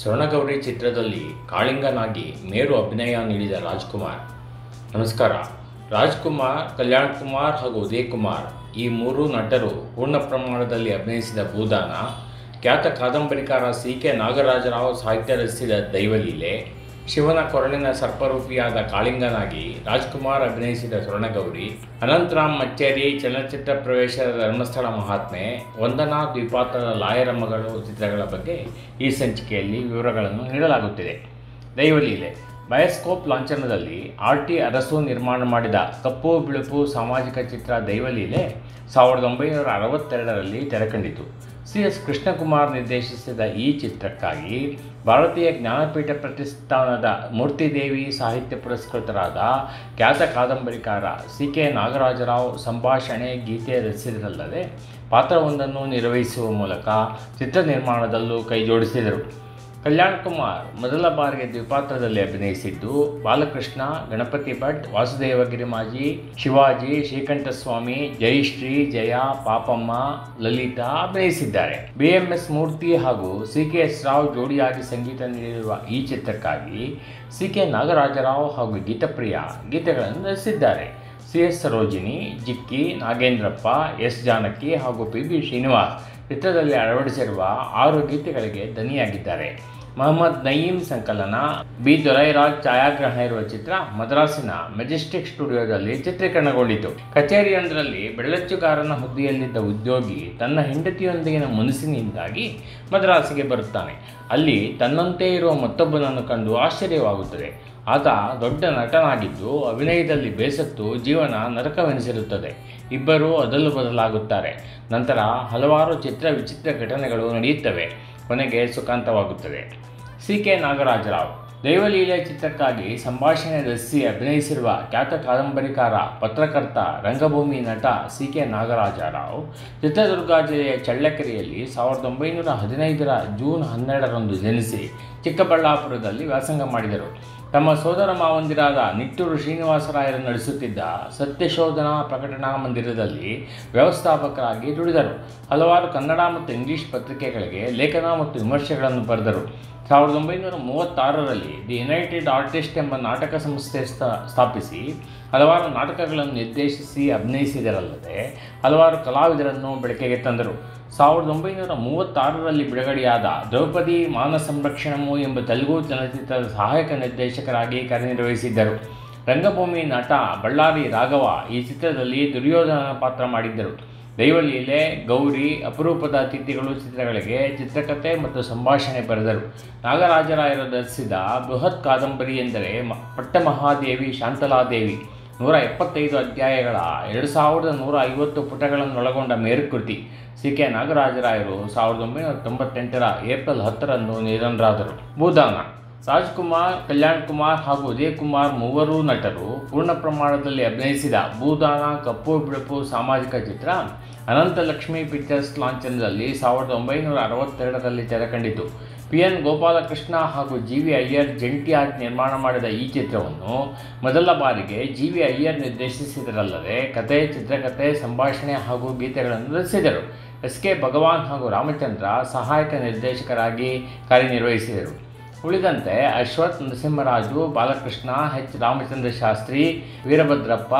ಸ್ವರ್ಣಗೌರಿ ಚಿತ್ರದಲ್ಲಿ ಕಾಳಿಂಗನಾಗಿ ಮೇರು ಅಭಿನಯ ನೀಡಿದ ರಾಜಕುಮಾರ್. ನಮಸ್ಕಾರ. ರಾಜಕುಮಾರ್, ಕಲ್ಯಾಣಕುಮಾರ್ ಹಾಗೂ ಉದಯಕುಮಾರ್ ಈ ಮೂರು ನಟರು ಪೂರ್ಣ ಪ್ರಮಾಣದಲ್ಲಿ ಅಭಿನಯಿಸಿದ ಭೂದಾನ, ಖ್ಯಾತ ಕಾದಂಬರಿಕಾರ ಸಿ.ಕೆ.ನಾಗರಾಜರಾವ್ ಸಾಹಿತ್ಯ ರಚಿಸಿದ ದೈವಲೀಲೆ, ಶಿವನ ಕೊರಳಿನ ಸರ್ಪರೂಪಿಯಾದ ಕಾಳಿಂಗನಾಗಿ ರಾಜಕುಮಾರ್ ಅಭಿನಯಿಸಿದ ಸ್ವರ್ಣಗೌರಿ, ಅನಂತರಾಂ ಮಚ್ಚೇರಿ ಚಲನಚಿತ್ರ ಪ್ರವೇಶದ ಧರ್ಮಸ್ಥಳ ಮಹಾತ್ಮೆ, ವಂದನಾ ದ್ವಿಪಾತ್ರದ ಲಾಯರ ಮಗಳು ಚಿತ್ರಗಳ ಬಗ್ಗೆ ಈ ಸಂಚಿಕೆಯಲ್ಲಿ ವಿವರಗಳನ್ನು ನೀಡಲಾಗುತ್ತಿದೆ. ದೈವಲೀಲೆ ಬಯೋಸ್ಕೋಪ್ ಲಾಂಛನದಲ್ಲಿ RT ಅರಸು ನಿರ್ಮಾಣ ಮಾಡಿದ ಕಪ್ಪು ಬಿಳುಪು ಸಾಮಾಜಿಕ ಚಿತ್ರ ದೈವಲೀಲೆ 1962ರಲ್ಲಿ ತೆರೆಕಂಡಿತು. CS ಕೃಷ್ಣಕುಮಾರ್ ನಿರ್ದೇಶಿಸಿದ ಈ ಚಿತ್ರಕ್ಕಾಗಿ ಭಾರತೀಯ ಜ್ಞಾನಪೀಠ ಪ್ರತಿಷ್ಠಾನದ ಮೂರ್ತಿದೇವಿ ಸಾಹಿತ್ಯ ಪುರಸ್ಕೃತರಾದ ಖ್ಯಾತ ಕಾದಂಬರಿಕಾರ ಸಿ.ಕೆ.ನಾಗರಾಜರಾವ್ ಸಂಭಾಷಣೆ, ಗೀತೆ ರಚಿಸಿದರಲ್ಲದೆ ಪಾತ್ರವೊಂದನ್ನು ನಿರ್ವಹಿಸುವ ಮೂಲಕ ಚಿತ್ರ ನಿರ್ಮಾಣದಲ್ಲೂ ಕೈಜೋಡಿಸಿದರು. ಕಲ್ಯಾಣಕುಮಾರ್ ಮೊದಲ ಬಾರಿಗೆ ದ್ವಿಪಾತ್ರದಲ್ಲಿ ಅಭಿನಯಿಸಿದ್ದು ಬಾಲಕೃಷ್ಣ, ಗಣಪತಿ ಭಟ್, ವಾಸುದೇವಗಿರಿ ಮಾಜಿ, ಶಿವಾಜಿ, ಶ್ರೀಕಂಠಸ್ವಾಮಿ, ಜಯಶ್ರೀ, ಜಯ, ಪಾಪಮ್ಮ, ಲಲಿತಾ ಅಭಿನಯಿಸಿದ್ದಾರೆ. BMS ಮೂರ್ತಿ ಹಾಗೂ CK ಎಸ್ ರಾವ್ ಜೋಡಿಯಾಗಿ ಸಂಗೀತ ನೀಡಿರುವ ಈ ಚಿತ್ರಕ್ಕಾಗಿ CK ನಾಗರಾಜರಾವ್ ಹಾಗೂ ಗೀತಪ್ರಿಯ ಗೀತೆಗಳನ್ನು ರಚಿಸಿದ್ದಾರೆ. CS ಸರೋಜಿನಿ, ಜಿಕ್ಕಿ, ನಾಗೇಂದ್ರಪ್ಪ, S ಜಾನಕಿ ಹಾಗೂ PB ಶ್ರೀನಿವಾಸ್ ಚಿತ್ರದಲ್ಲಿ ಅಳವಡಿಸಿರುವ 6 ಗೀತೆಗಳಿಗೆ ದನಿಯಾಗಿದ್ದಾರೆ. ಮೊಹಮ್ಮದ್ ನಯೀಂ ಸಂಕಲನ, B ದೊರೈರಾಜ್ ಛಾಯಾಗ್ರಹಣ ಇರುವ ಚಿತ್ರ ಮದ್ರಾಸಿನ ಮೆಜೆಸ್ಟಿಕ್ ಸ್ಟುಡಿಯೋದಲ್ಲಿ ಚಿತ್ರೀಕರಣಗೊಂಡಿತು. ಕಚೇರಿಯೊಂದರಲ್ಲಿ ಬೆಡಲಚ್ಚುಗಾರನ ಹುದ್ದೆಯಲ್ಲಿದ್ದ ಉದ್ಯೋಗಿ ತನ್ನ ಹೆಂಡತಿಯೊಂದಿಗಿನ ಮುನಿಸಿನಿಂದಾಗಿ ಮದ್ರಾಸಿಗೆ ಬರುತ್ತಾನೆ. ಅಲ್ಲಿ ತನ್ನಂತೆ ಇರುವ ಮತ್ತೊಬ್ಬನನ್ನು ಕಂಡು ಆಶ್ಚರ್ಯವಾಗುತ್ತದೆ. ಆತ ದೊಡ್ಡ ನಟನಾಗಿದ್ದು ಅಭಿನಯದಲ್ಲಿ ಬೇಸತ್ತು ಜೀವನ ನರಕವೆನಿಸಿರುತ್ತದೆ. ಇಬ್ಬರೂ ಅದಲು ಬದಲಾಗುತ್ತಾರೆ. ನಂತರ ಹಲವಾರು ವಿಚಿತ್ರ ಘಟನೆಗಳು ನಡೆಯುತ್ತವೆ. ಕೊನೆಗೆ ಸುಖಾಂತವಾಗುತ್ತದೆ. CK ನಾಗರಾಜರಾವ್ ದೈವಲೀಲೆ ಚಿತ್ರಕ್ಕಾಗಿ ಸಂಭಾಷಣೆ ರಚಿಸಿ ಅಭಿನಯಿಸಿರುವ ಖ್ಯಾತ ಕಾದಂಬರಿಕಾರ, ಪತ್ರಕರ್ತ, ರಂಗಭೂಮಿ ನಟ CK ನಾಗರಾಜರಾವ್ ಚಿತ್ರದುರ್ಗ ಜಿಲ್ಲೆಯ ಚಳ್ಳಕೆರೆಯಲ್ಲಿ 1915 ಜೂನ್ 12ರಂದು ಜನಿಸಿ ಚಿಕ್ಕಬಳ್ಳಾಪುರದಲ್ಲಿ ವ್ಯಾಸಂಗ ಮಾಡಿದರು. ತಮ್ಮ ಸೋದರ ಮಾವಂದಿರಾದ ನಿಟ್ಟೂರು ಶ್ರೀನಿವಾಸರಾಯರು ನಡೆಸುತ್ತಿದ್ದ ಸತ್ಯಶೋಧನಾ ಪ್ರಕಟಣಾ ಮಂದಿರದಲ್ಲಿ ವ್ಯವಸ್ಥಾಪಕರಾಗಿ ದುಡಿದರು. ಹಲವಾರು ಕನ್ನಡ ಮತ್ತು ಇಂಗ್ಲಿಷ್ ಪತ್ರಿಕೆಗಳಿಗೆ ಲೇಖನ ಮತ್ತು ವಿಮರ್ಶೆಗಳನ್ನು ಬರೆದರು. 1936ರಲ್ಲಿ ದಿ ಯುನೈಟೆಡ್ ಆರ್ಟಿಸ್ಟ್ ಎಂಬ ನಾಟಕ ಸಂಸ್ಥೆ ಸ್ಥಾಪಿಸಿ ಹಲವಾರು ನಾಟಕಗಳನ್ನು ನಿರ್ದೇಶಿಸಿ ಅಭಿನಯಿಸಿದರಲ್ಲದೆ ಹಲವಾರು ಕಲಾವಿದರನ್ನು ಬೆಳಕಿಗೆ ತಂದರು. 1936ರಲ್ಲಿ ಬಿಡುಗಡೆಯಾದ ದ್ರೌಪದಿ ಮಾನ ಸಂರಕ್ಷಣಮು ಎಂಬ ತೆಲುಗು ಚಲನಚಿತ್ರದ ಸಹಾಯಕ ನಿರ್ದೇಶಕರಾಗಿ ಕಾರ್ಯನಿರ್ವಹಿಸಿದ್ದರು. ರಂಗಭೂಮಿ ನಟ ಬಳ್ಳಾರಿ ರಾಘವ ಈ ಚಿತ್ರದಲ್ಲಿ ದುರ್ಯೋಧನ ಪಾತ್ರ ಮಾಡಿದ್ದರು. ದೈವಲೀಲೆ, ಗೌರಿ, ಅಪರೂಪದ ಅತಿಥಿಗಳು ಚಿತ್ರಗಳಿಗೆ ಚಿತ್ರಕಥೆ ಮತ್ತು ಸಂಭಾಷಣೆ ಬರೆದರು. ನಾಗರಾಜರಾಯರು ರಚಿಸಿದ ಬೃಹತ್ ಕಾದಂಬರಿ ಎಂದರೆ ಪಟ್ಟಮಹಾದೇವಿ ಶಾಂತಲಾದೇವಿ 175 ಅಧ್ಯಾಯಗಳ 2150 ಪುಟಗಳನ್ನೊಳಗೊಂಡ ಮೇರುಕೃತಿ. CK ನಾಗರಾಜರಾಯರು 1998ರ ಏಪ್ರಿಲ್ 10ರಂದು ನಿಧನರಾದರು. ಭೂದಾನ ರಾಜಕುಮಾರ್, ಕಲ್ಯಾಣಕುಮಾರ್ ಹಾಗೂ ಉದಯಕುಮಾರ್ ಮೂವರೂ ನಟರು ಪೂರ್ಣ ಪ್ರಮಾಣದಲ್ಲಿ ಅಭಿನಯಿಸಿದ ಭೂದಾನ ಕಪ್ಪು ಬಿಳುಪು ಸಾಮಾಜಿಕ ಚಿತ್ರ ಅನಂತಲಕ್ಷ್ಮಿ ಪಿಕ್ಚರ್ಸ್ ಲಾಂಛನದಲ್ಲಿ 1962ರಲ್ಲಿ ತೆರೆಕಂಡಿತು. PN ಗೋಪಾಲಕೃಷ್ಣ ಹಾಗೂ GV ಅಯ್ಯರ್ ಜಂಟಿಯಾಗಿ ನಿರ್ಮಾಣ ಮಾಡಿದ ಈ ಚಿತ್ರವನ್ನು ಮೊದಲ ಬಾರಿಗೆ GV ಅಯ್ಯರ್ ನಿರ್ದೇಶಿಸಿದರಲ್ಲದೆ ಕತೆ, ಚಿತ್ರಕಥೆ, ಸಂಭಾಷಣೆ ಹಾಗೂ ಗೀತೆಗಳನ್ನು ರಚಿಸಿದರು. S K ಭಗವಾನ್ ಹಾಗೂ ರಾಮಚಂದ್ರ ಸಹಾಯಕ ನಿರ್ದೇಶಕರಾಗಿ ಕಾರ್ಯನಿರ್ವಹಿಸಿದರು. ಉಳಿದಂತೆ ಅಶ್ವಥ್, ನರಸಿಂಹರಾಜು, ಬಾಲಕೃಷ್ಣ, H ರಾಮಚಂದ್ರ ಶಾಸ್ತ್ರಿ, ವೀರಭದ್ರಪ್ಪ,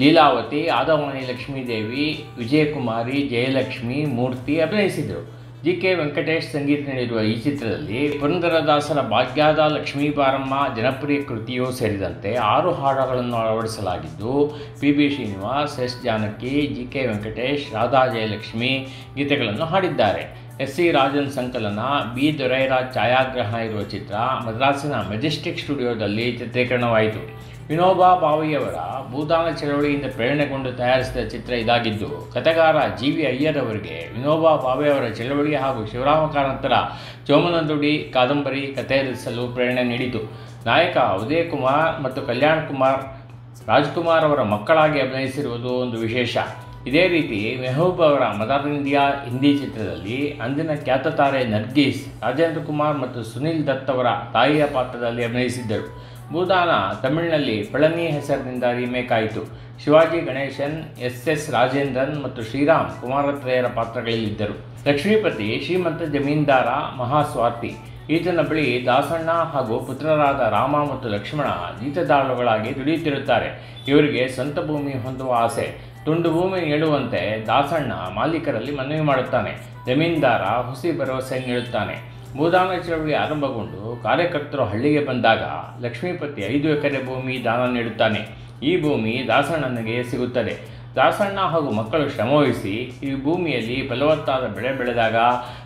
ಲೀಲಾವತಿ, ಆದವಾಣಿ ಲಕ್ಷ್ಮೀದೇವಿ, ವಿಜಯಕುಮಾರಿ, ಜಯಲಕ್ಷ್ಮಿ, ಮೂರ್ತಿ ಅಭಿನಯಿಸಿದರು. GK ವೆಂಕಟೇಶ್ ಸಂಗೀತ ನೀಡಿರುವ ಈ ಚಿತ್ರದಲ್ಲಿ ಪುರಂದರದಾಸರ ಭಾಗ್ಯಾದ ಲಕ್ಷ್ಮೀ ಬಾರಮ್ಮ ಜನಪ್ರಿಯ ಕೃತಿಯೂ ಸೇರಿದಂತೆ 6 ಹಾಡುಗಳನ್ನು ಅಳವಡಿಸಲಾಗಿದ್ದು PB Srinivas, S Janaki, GK Venkatesh, Radha Jayalakshmi ಗೀತೆಗಳನ್ನು ಹಾಡಿದ್ದಾರೆ. SC ರಾಜನ್ ಸಂಕಲನ, B ದೊರೈರಾಜ್ ಛಾಯಾಗ್ರಹಣ ಇರುವ ಚಿತ್ರ ಮದ್ರಾಸಿನ ಮೆಜೆಸ್ಟಿಕ್ ಸ್ಟುಡಿಯೋದಲ್ಲಿ ಚಿತ್ರೀಕರಣವಾಯಿತು. ವಿನೋಬಾ ಭಾವೆಯವರ ಭೂದಾನ ಚಳವಳಿಯಿಂದ ಪ್ರೇರಣೆಗೊಂಡು ತಯಾರಿಸಿದ ಚಿತ್ರ ಇದಾಗಿದ್ದು ಕಥೆಗಾರ GV ಅಯ್ಯರ್ ಅವರಿಗೆ ವಿನೋಬಾ ಭಾವೆಯವರ ಚಳವಳಿ ಹಾಗೂ ಶಿವರಾಮ ಕಾರಂತರ ಚೋಮನದುಡಿ ಕಾದಂಬರಿ ಕಥೆ ರಚಿಸಲು ಪ್ರೇರಣೆ ನೀಡಿತು. ನಾಯಕ ಉದಯಕುಮಾರ್ ಮತ್ತು ಕಲ್ಯಾಣಕುಮಾರ್ ರಾಜಕುಮಾರ್ ಅವರ ಮಕ್ಕಳಾಗಿ ಅಭಿನಯಿಸಿರುವುದು ಒಂದು ವಿಶೇಷ. ಇದೇ ರೀತಿ ಮೆಹಬೂಬ್ ಅವರ ಮದರ್ ಇಂಡಿಯಾ ಹಿಂದಿ ಚಿತ್ರದಲ್ಲಿ ಅಂದಿನ ಖ್ಯಾತ ತಾರೆ ನರ್ಗೀಸ್, ರಾಜೇಂದ್ರ ಕುಮಾರ್ ಮತ್ತು ಸುನೀಲ್ ದತ್ ಅವರ ತಾಯಿಯ ಪಾತ್ರದಲ್ಲಿ ಅಭಿನಯಿಸಿದ್ದರು. ಭೂದಾನ ತಮಿಳಿನಲ್ಲಿ ಪಳನಿ ಹೆಸರಿನಿಂದ ರೀಮೇಕ್ ಆಯಿತು. ಶಿವಾಜಿ ಗಣೇಶನ್, S S ರಾಜೇಂದ್ರನ್ ಮತ್ತು ಶ್ರೀರಾಮ್ ಕುಮಾರತ್ರೇಯರ ಪಾತ್ರಗಳಲ್ಲಿದ್ದರು. ಲಕ್ಷ್ಮೀಪತಿ, ಶ್ರೀಮಂತ ಜಮೀನ್ದಾರ, ಮಹಾಸ್ವಾರ್ಥಿ ಈತನ ಬಳಿ ದಾಸಣ್ಣ ಹಾಗೂ ಪುತ್ರರಾದ ರಾಮ ಮತ್ತು ಲಕ್ಷ್ಮಣ ಜೀತದಾಳುಗಳಾಗಿ ದುಡಿಯುತ್ತಿರುತ್ತಾರೆ. ಇವರಿಗೆ ಸ್ವಂತ ಭೂಮಿ ಹೊಂದುವ ಆಸೆ. ತುಂಡು ಭೂಮಿ ನೀಡುವಂತೆ ದಾಸಣ್ಣ ಮಾಲೀಕರಲ್ಲಿ ಮನವಿ ಮಾಡುತ್ತಾನೆ. ಜಮೀನ್ದಾರ ಹುಸಿ ಭರವಸೆ ನೀಡುತ್ತಾನೆ. ಭೂದಾನ ಚಳವಳಿ ಆರಂಭಗೊಂಡು ಕಾರ್ಯಕರ್ತರು ಹಳ್ಳಿಗೆ ಬಂದಾಗ ಲಕ್ಷ್ಮೀಪತಿ 5 ಎಕರೆ ಭೂಮಿ ದಾನ ನೀಡುತ್ತಾನೆ. ಈ ಭೂಮಿ ದಾಸಣ್ಣನಿಗೆ ಸಿಗುತ್ತದೆ. ದಾಸಣ್ಣ ಹಾಗೂ ಮಕ್ಕಳು ಶ್ರಮವಹಿಸಿ ಈ ಭೂಮಿಯಲ್ಲಿ ಫಲವತ್ತಾದ ಬೆಳೆ ಬೆಳೆದಾಗ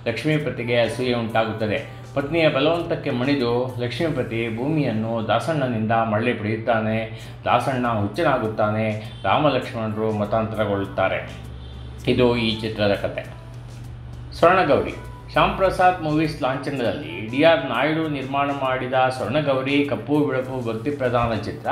ಲಕ್ಷ್ಮೀಪತಿಗೆ ಅಸೂಯೆ ಉಂಟಾಗುತ್ತದೆ. ಪತ್ನಿಯ ಬಲವಂತಕ್ಕೆ ಮಣಿದು ಲಕ್ಷ್ಮೀಪತಿ ಭೂಮಿಯನ್ನು ದಾಸಣ್ಣನಿಂದ ಮರಳಿ ಪಡೆಯುತ್ತಾನೆ. ದಾಸಣ್ಣ ಹುಚ್ಚನಾಗುತ್ತಾನೆ. ರಾಮಲಕ್ಷ್ಮಣರು ಮತಾಂತರಗೊಳ್ಳುತ್ತಾರೆ. ಇದು ಈ ಚಿತ್ರದ ಕತೆ. ಸ್ವರ್ಣಗೌರಿ ಶ್ಯಾಮ್ ಪ್ರಸಾದ್ ಮೂವೀಸ್ ಲಾಂಛನದಲ್ಲಿ ಡಿ.ಆರ್. ನಾಯ್ಡು ನಿರ್ಮಾಣ ಮಾಡಿದ ಸ್ವರ್ಣಗೌರಿ ಕಪ್ಪು ಬಿಳುಪು ಭಕ್ತಿ ಪ್ರಧಾನ ಚಿತ್ರ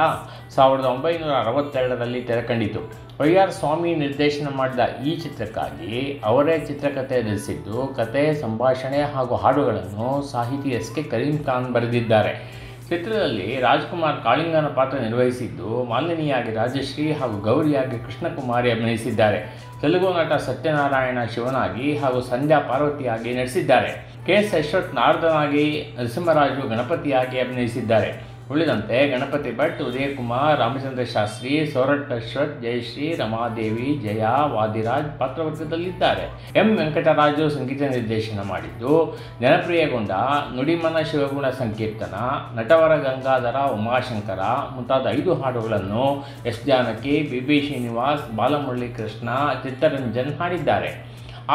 1962ರಲ್ಲಿ ತೆರೆಕಂಡಿತು. ವೈ.ಆರ್. ಸ್ವಾಮಿ ನಿರ್ದೇಶನ ಮಾಡಿದ ಈ ಚಿತ್ರಕ್ಕಾಗಿ ಅವರೇ ಚಿತ್ರಕಥೆ ರಚಿಸಿದ್ದು, ಕತೆ, ಸಂಭಾಷಣೆ ಹಾಗೂ ಹಾಡುಗಳನ್ನು ಸಾಹಿತಿ ಎಸ್.ಕೆ. ಕರೀಂ ಖಾನ್ ಬರೆದಿದ್ದಾರೆ. ಚಿತ್ರದಲ್ಲಿ ರಾಜಕುಮಾರ್ ಕಾಳಿಂಗನ ಪಾತ್ರ ನಿರ್ವಹಿಸಿದ್ದು, ಮಾಲಿನಿಯಾಗಿ ರಾಜಶ್ರೀ ಹಾಗೂ ಗೌರಿಯಾಗಿ ಕೃಷ್ಣಕುಮಾರಿ ಅಭಿನಯಿಸಿದ್ದಾರೆ. ತೆಲುಗು ನಟ ಸತ್ಯನಾರಾಯಣ ಶಿವನಾಗಿ ಹಾಗೂ ಸಂಧ್ಯಾ ಪಾರ್ವತಿಯಾಗಿ ನಟಿಸಿದ್ದಾರೆ. ಕೆ.ಎಸ್. ಯಶ್ವಥ್ ನಾರದನಾಗಿ, ನರಸಿಂಹರಾಜು ಗಣಪತಿಯಾಗಿ ಅಭಿನಯಿಸಿದ್ದಾರೆ. ಉಳಿದಂತೆ ಗಣಪತಿ ಭಟ್, ಉದಯಕುಮಾರ್, ರಾಮಚಂದ್ರ ಶಾಸ್ತ್ರಿ, ಸೋರಟ್ ಅಶ್ವಥ್, ಜಯಶ್ರೀ, ರಮಾದೇವಿ, ಜಯ, ವಾದಿರಾಜ್ ಪಾತ್ರವರ್ಗದಲ್ಲಿದ್ದಾರೆ. ವೆಂಕಟರಾಜು ಸಂಗೀತ ನಿರ್ದೇಶನ ಮಾಡಿದ್ದು, ಜನಪ್ರಿಯಗೊಂಡ ನುಡಿಮನ ಶಿವಗುಣ ಸಂಕೀರ್ತನ, ನಟವರ ಗಂಗಾಧರ, ಉಮಾಶಂಕರ ಮುಂತಾದ 5 ಹಾಡುಗಳನ್ನು ಎಸ್. ಜಾನಕಿ, ಬಿ.ಬಿ. ಶ್ರೀನಿವಾಸ್, ಬಾಲಮುರಳಿ ಕೃಷ್ಣ, ಚಿತ್ತರಂಜನ್ ಹಾಡಿದ್ದಾರೆ.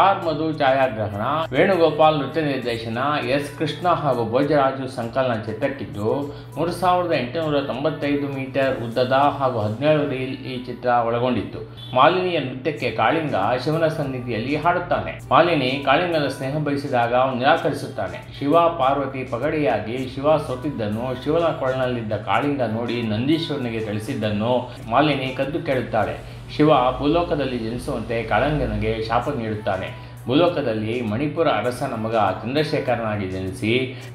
ಆರ್. ಮಧು ಛಾಯಾಗ್ರಹಣ, ವೇಣುಗೋಪಾಲ್ ನೃತ್ಯ ನಿರ್ದೇಶನ, ಎಸ್. ಕೃಷ್ಣ ಹಾಗೂ ಭೋಜರಾಜು ಸಂಕಲನ ಚಿತ್ರಕ್ಕಿದ್ದು, 3895 ಮೀಟರ್ ಉದ್ದದ ಹಾಗೂ 17 ರೀಲ್ ಈ ಚಿತ್ರ ಒಳಗೊಂಡಿತ್ತು. ಮಾಲಿನಿಯ ನೃತ್ಯಕ್ಕೆ ಕಾಳಿಂಗ ಶಿವನ ಸನ್ನಿಧಿಯಲ್ಲಿ ಹಾಡುತ್ತಾನೆ. ಮಾಲಿನಿ ಕಾಳಿಂಗನ ಸ್ನೇಹ ಬಯಸಿದಾಗ ಅವನು ನಿರಾಕರಿಸುತ್ತಾನೆ. ಶಿವ ಪಾರ್ವತಿ ಪಗಡೆಯಾಗಿ ಶಿವ ಸೋತಿದ್ದನ್ನು ಶಿವನ ಕೊಳನಲ್ಲಿದ್ದ ಕಾಳಿಂಗ ನೋಡಿ ನಂದೀಶ್ವರನಿಗೆ ತಿಳಿಸಿದ್ದನ್ನು ಮಾಲಿನಿ ಕದ್ದು ಕೇಳುತ್ತಾಳೆ. ಶಿವ ಭೂಲೋಕದಲ್ಲಿ ಜನಿಸುವಂತೆ ಕಾಳಿಂಗನಿಗೆ ಶಾಪ ನೀಡುತ್ತಾನೆ. ಭೂಲೋಕದಲ್ಲಿ ಮಣಿಪುರ ಅರಸನ ಮಗ ಚಂದ್ರಶೇಖರನಾಗಿ ಜನಿಸಿ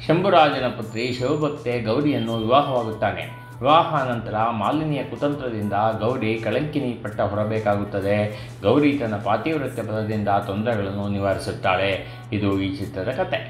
ಶಂಭುರಾಜನ ಪುತ್ರಿ ಶಿವಭಕ್ತೆ ಗೌರಿಯನ್ನು ವಿವಾಹವಾಗುತ್ತಾನೆ. ವಿವಾಹಾನಂತರ ಮಾಲಿನಿಯ ಕುತಂತ್ರದಿಂದ ಗೌರಿ ಕಳಂಕಿನಿ ಪಟ್ಟ ಹೊರಬೇಕಾಗುತ್ತದೆ. ಗೌರಿ ತನ್ನ ಪಾತಿವ್ರತ್ಯ ಪದದಿಂದ ತೊಂದರೆಗಳನ್ನು ನಿವಾರಿಸುತ್ತಾಳೆ. ಇದು ಈ ಚಿತ್ರದ ಕತೆ.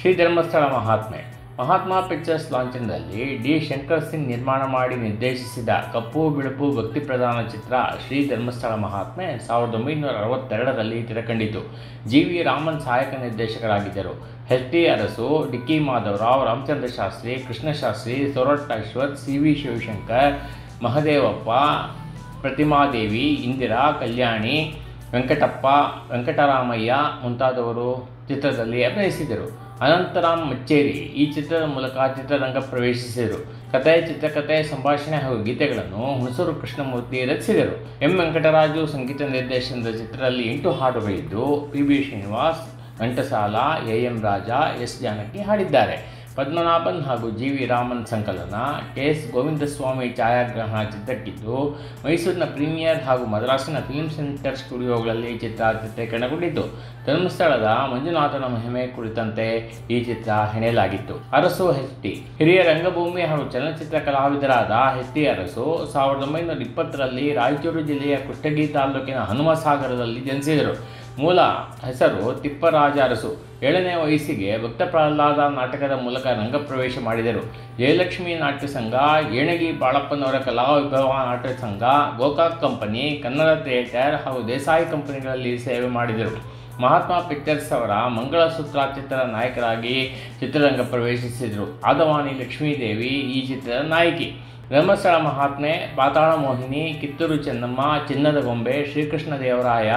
ಶ್ರೀ ಧರ್ಮಸ್ಥಳ ಮಹಾತ್ಮೆ ಮಹಾತ್ಮ ಪಿಕ್ಚರ್ಸ್ ಲಾಂಛನದಲ್ಲಿ ಡಿ. ಶಂಕರಸಿಂಗ್ ನಿರ್ಮಾಣ ಮಾಡಿ ನಿರ್ದೇಶಿಸಿದ ಕಪ್ಪು ಬಿಳುಪು ಭಕ್ತಿ ಪ್ರಧಾನ ಚಿತ್ರ ಶ್ರೀ ಧರ್ಮಸ್ಥಳ ಮಹಾತ್ಮೆ 1962ರಲ್ಲಿ ತೆರೆಕಂಡಿತು. ಜಿ.ವಿ. ರಾಮನ್ ಸಹಾಯಕ ನಿರ್ದೇಶಕರಾಗಿದ್ದರು. ಎಚ್.ಟಿ. ಅರಸು, ಡಿಕ್ಕಿ ಮಾಧವರಾವ್, ರಾಮಚಂದ್ರ ಶಾಸ್ತ್ರಿ, ಕೃಷ್ಣ ಶಾಸ್ತ್ರಿ, ಸೊರಟ್ ಅಶ್ವಥ್, ಸಿ.ವಿ. ಶಿವಶಂಕರ್, ಮಹದೇವಪ್ಪ, ಪ್ರತಿಮಾದೇವಿ, ಇಂದಿರಾ, ಕಲ್ಯಾಣಿ, ವೆಂಕಟಪ್ಪ, ವೆಂಕಟರಾಮಯ್ಯ ಮುಂತಾದವರು ಚಿತ್ರದಲ್ಲಿ ಅಭಿನಯಿಸಿದರು. ಅನಂತರಾಂ ಮಚ್ಚೇರಿ ಈ ಚಿತ್ರದ ಮೂಲಕ ಚಿತ್ರರಂಗ ಪ್ರವೇಶಿಸಿದರು. ಕಥೆ, ಚಿತ್ರಕಥೆ, ಸಂಭಾಷಣೆ ಹಾಗೂ ಗೀತೆಗಳನ್ನು ಹುಣಸೂರು ಕೃಷ್ಣಮೂರ್ತಿ ರಚಿಸಿದರು. ವೆಂಕಟರಾಜು ಸಂಗೀತ ನಿರ್ದೇಶನದ ಚಿತ್ರದಲ್ಲಿ 8 ಹಾಡುಗಳಿದ್ದು, P B. Srinivas, Ghantasala, M. Raja, S. Janaki ಹಾಡಿದ್ದಾರೆ. ಪದ್ಮನಾಭನ್ ಹಾಗೂ ಜಿ.ವಿ. ರಾಮನ್ ಸಂಕಲನ, ಕೆ.ಎಸ್. ಗೋವಿಂದಸ್ವಾಮಿ ಛಾಯಾಗ್ರಹಣ ಚಿತ್ರಕ್ಕಿದ್ದು, ಮೈಸೂರಿನ ಪ್ರೀಮಿಯರ್ ಹಾಗೂ ಮದ್ರಾಸಿನ ಫಿಲ್ಮ್ ಸೆಂಟರ್ ಸ್ಟುಡಿಯೋಗಳಲ್ಲಿ ಚಿತ್ರ ಚಿತ್ರೀಕರಣಗೊಂಡಿತು. ಧರ್ಮಸ್ಥಳದ ಮಂಜುನಾಥನ ಮಹಿಮೆ ಕುರಿತಂತೆ ಈ ಚಿತ್ರ ಹೆಣೆಯಲಾಗಿತ್ತು. ಅರಸು ಎಚ್.ಟಿ. ಹಿರಿಯ ರಂಗಭೂಮಿ ಹಾಗೂ ಚಲನಚಿತ್ರ ಕಲಾವಿದರಾದ ಎಚ್.ಟಿ. ಅರಸು 1920ರಲ್ಲಿ ರಾಯಚೂರು ಜಿಲ್ಲೆಯ ಕುಷ್ಟಗಿ ತಾಲೂಕಿನ ಹನುಮಸಾಗರದಲ್ಲಿ ಜನಿಸಿದರು. ಮೂಲ ಹೆಸರು ತಿಪ್ಪರಾಜ ಅರಸು. 7ನೇ ವಯಸ್ಸಿಗೆ ಭಕ್ತ ಪ್ರಹ್ಲಾದ ನಾಟಕದ ಮೂಲಕ ರಂಗಪ್ರವೇಶ ಮಾಡಿದರು. ಜಯಲಕ್ಷ್ಮಿ ನಾಟ್ಯ ಸಂಘ, ಏಣಗಿ ಬಾಳಪ್ಪನವರ ಕಲಾ ವಿಭವ ನಾಟ್ಯ ಸಂಘ, ಗೋಕಾಕ್ ಕಂಪನಿ, ಕನ್ನಡ ಥಿಯೇಟರ್ ಹಾಗೂ ದೇಸಾಯಿ ಕಂಪನಿಗಳಲ್ಲಿ ಸೇವೆ ಮಾಡಿದರು. ಮಹಾತ್ಮ ಪಿಕ್ಚರ್ಸ್ ಅವರ ಮಂಗಳಸೂತ್ರ ಚಿತ್ರದ ನಾಯಕರಾಗಿ ಚಿತ್ರರಂಗ ಪ್ರವೇಶಿಸಿದರು. ಆದವಾನಿ ಲಕ್ಷ್ಮೀದೇವಿ ಈ ಚಿತ್ರದ ನಾಯಕಿ. ಧರ್ಮಸ್ಥಳ ಮಹಾತ್ಮೆ, ಪಾತಾಳ ಮೋಹಿನಿ, ಕಿತ್ತೂರು ಚೆನ್ನಮ್ಮ, ಚಿನ್ನದ ಗೊಂಬೆ, ಶ್ರೀಕೃಷ್ಣ ದೇವರಾಯ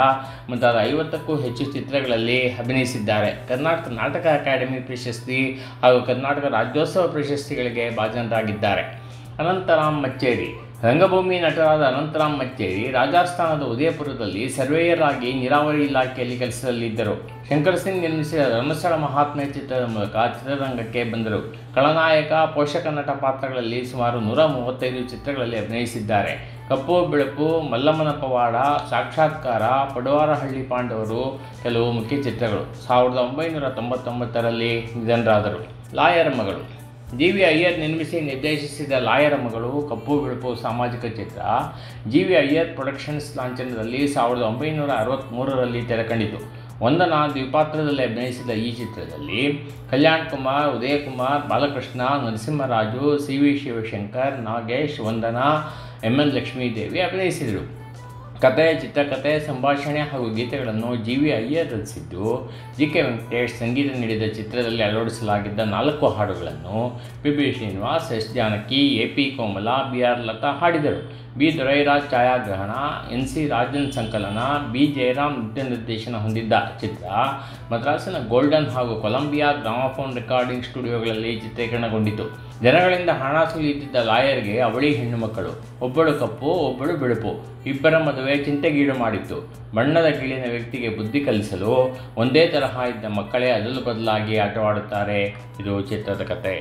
ಮುಂತಾದ 50ಕ್ಕೂ ಹೆಚ್ಚು ಚಿತ್ರಗಳಲ್ಲಿ ಅಭಿನಯಿಸಿದ್ದಾರೆ. ಕರ್ನಾಟಕ ನಾಟಕ ಅಕಾಡೆಮಿ ಪ್ರಶಸ್ತಿ ಹಾಗೂ ಕರ್ನಾಟಕ ರಾಜ್ಯೋತ್ಸವ ಪ್ರಶಸ್ತಿಗಳಿಗೆ ಭಾಜನರಾಗಿದ್ದಾರೆ. ಅನಂತರಾಂ ಮಚ್ಚೇರಿ ರಂಗಭೂಮಿ ನಟರಾದ ಅನಂತರಾಂ ಮಚ್ಚೇರಿ ರಾಜಸ್ಥಾನದ ಉದಯಪುರದಲ್ಲಿ ಸರ್ವೇಯರ್ ಆಗಿ ನೀರಾವರಿ ಇಲಾಖೆಯಲ್ಲಿ ಕೆಲಸದಲ್ಲಿದ್ದರು. ಶಂಕರಸಿಂಗ್ ನಿರ್ಮಿಸಿದ ಧರ್ಮಸ್ಥಳ ಮಹಾತ್ಮೆ ಚಿತ್ರದ ಮೂಲಕ ಚಿತ್ರರಂಗಕ್ಕೆ ಬಂದರು. ಖಳನಾಯಕ, ಪೋಷಕ ನಟ ಪಾತ್ರಗಳಲ್ಲಿ ಸುಮಾರು 135 ಚಿತ್ರಗಳಲ್ಲಿ ಅಭಿನಯಿಸಿದ್ದಾರೆ. ಕಪ್ಪು ಬಿಳುಪು, ಮಲ್ಲಮ್ಮನ ಪವಾಡ, ಸಾಕ್ಷಾತ್ಕಾರ, ಪಡುವಾರಹಳ್ಳಿ ಪಾಂಡವರು ಕೆಲವು ಮುಖ್ಯ ಚಿತ್ರಗಳು. 1999ರಲ್ಲಿ ನಿಧನರಾದರು. ಲಾಯರ ಮಗಳು ಜಿ.ವಿ. ಅಯ್ಯರ್ ನಿರ್ಮಿಸಿ ನಿರ್ದೇಶಿಸಿದ ಲಾಯರ ಮಗಳು ಕಪ್ಪು ಬಿಳುಪು ಸಾಮಾಜಿಕ ಚಿತ್ರ ಜಿ.ವಿ. ಅಯ್ಯರ್ ಪ್ರೊಡಕ್ಷನ್ಸ್ ಲಾಂಛನದಲ್ಲಿ 1963ರಲ್ಲಿ ತೆರೆಕಂಡಿತು. ವಂದನಾ ದ್ವಿಪಾತ್ರದಲ್ಲಿ ಅಭಿನಯಿಸಿದ ಈ ಚಿತ್ರದಲ್ಲಿ ಕಲ್ಯಾಣಕುಮಾರ್, ಉದಯಕುಮಾರ್, ಬಾಲಕೃಷ್ಣ, ನರಸಿಂಹರಾಜು, ಸಿ.ವಿ. ಶಿವಶಂಕರ್, ನಾಗೇಶ್, ವಂದನಾ, ಎಂ.ಎನ್. ಲಕ್ಷ್ಮೀದೇವಿ ಅಭಿನಯಿಸಿದರು. ಕತೆ, ಚಿತ್ರಕಥೆ, ಸಂಭಾಷಣೆ ಹಾಗೂ ಗೀತೆಗಳನ್ನು ಜಿ.ವಿ. ಅಯ್ಯರ್ ರಚಿಸಿದ್ದು, ಜಿ.ಕೆ. ವೆಂಕಟೇಶ್ ಸಂಗೀತ ನೀಡಿದ ಚಿತ್ರದಲ್ಲಿ ಅಳವಡಿಸಲಾಗಿದ್ದ 4 ಹಾಡುಗಳನ್ನು P B. Srinivas, S. Janaki, A P. Komala, B R. Lata ಹಾಡಿದರು. ಬಿ. ದೊರೈರಾಜ್ ಛಾಯಾಗ್ರಹಣ, ಎನ್.ಸಿ. ರಾಜನ್ ಸಂಕಲನ, ಬಿ. ಜಯರಾಮ್ ನೃತ್ಯ ನಿರ್ದೇಶನ ಹೊಂದಿದ್ದ ಚಿತ್ರ ಮದ್ರಾಸಿನ ಗೋಲ್ಡನ್ ಹಾಗೂ ಕೊಲಂಬಿಯಾ ಗ್ರಾಮಾಫೋನ್ ರೆಕಾರ್ಡಿಂಗ್ ಸ್ಟುಡಿಯೋಗಳಲ್ಲಿ ಚಿತ್ರೀಕರಣಗೊಂಡಿತು. ಜನಗಳಿಂದ ಹಣ ಸುಲಿಯುತ್ತಿದ್ದ ಲಾಯರ್ಗೆ ಅವಳಿ ಹೆಣ್ಣುಮಕ್ಕಳು, ಒಬ್ಬಳು ಕಪ್ಪು ಒಬ್ಬಳು ಬಿಳುಪು, ಇಬ್ಬರ ಮದುವೆ ಚಿಂತೆಗೀಡು ಮಾಡಿತ್ತು. ಬಣ್ಣದ ಗೀಳಿನ ವ್ಯಕ್ತಿಗೆ ಬುದ್ಧಿ ಕಲಿಸಲು ಒಂದೇ ತರಹ ಇದ್ದ ಮಕ್ಕಳೇ ಅದಲು ಬದಲಾಗಿ ಆಟವಾಡುತ್ತಾರೆ. ಇದು ಚಿತ್ರದ ಕತೆ.